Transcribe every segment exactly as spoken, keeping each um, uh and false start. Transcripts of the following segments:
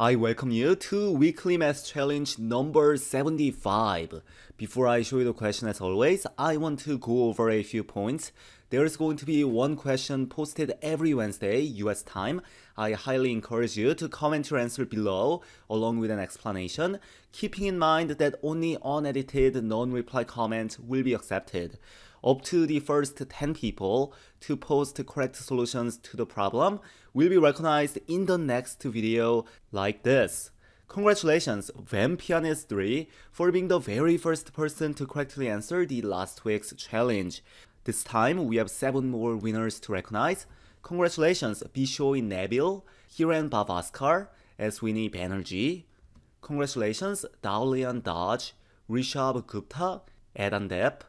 I welcome you to Weekly Math Challenge number seventy-five. Before I show you the question, as always, I want to go over a few points. There is going to be one question posted every Wednesday, U S time. I highly encourage you to comment your answer below, along with an explanation, keeping in mind that only unedited, non-reply comments will be accepted. Up to the first ten people to post correct solutions to the problem will be recognized in the next video like this. Congratulations, Vampianist three, for being the very first person to correctly answer the last week's challenge. This time, we have seven more winners to recognize. Congratulations, Bishoy Nabil, Hiren Bavaskar, Aswini Banerjee. Congratulations, Daulian Doge, Rishabh Gupta, adandap.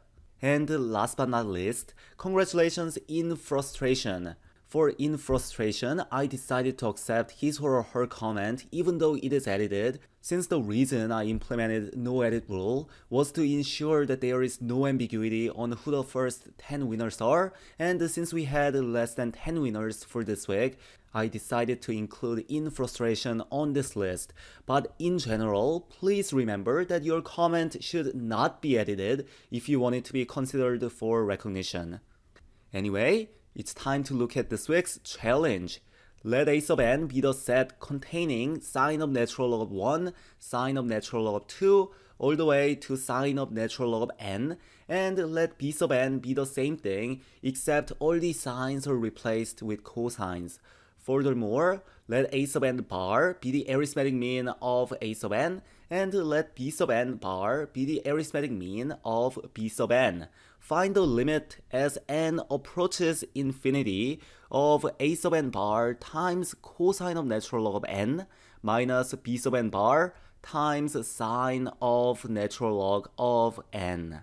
And last but not least, congratulations, infrustration. For infrustration, I decided to accept his or her comment even though it is edited, since the reason I implemented no edit rule was to ensure that there is no ambiguity on who the first ten winners are, and since we had less than ten winners for this week, I decided to include infrustration on this list. But in general, please remember that your comment should not be edited if you want it to be considered for recognition. Anyway, it's time to look at this week's challenge. Let A sub n be the set containing sine of natural log of one, sine of natural log of two, all the way to sine of natural log of n, and let B sub n be the same thing, except all the sines are replaced with cosines. Furthermore, let A sub n bar be the arithmetic mean of A sub n, and let B sub n bar be the arithmetic mean of B sub n. Find the limit as n approaches infinity of A sub n bar times cosine of natural log of n minus B sub n bar times sine of natural log of n.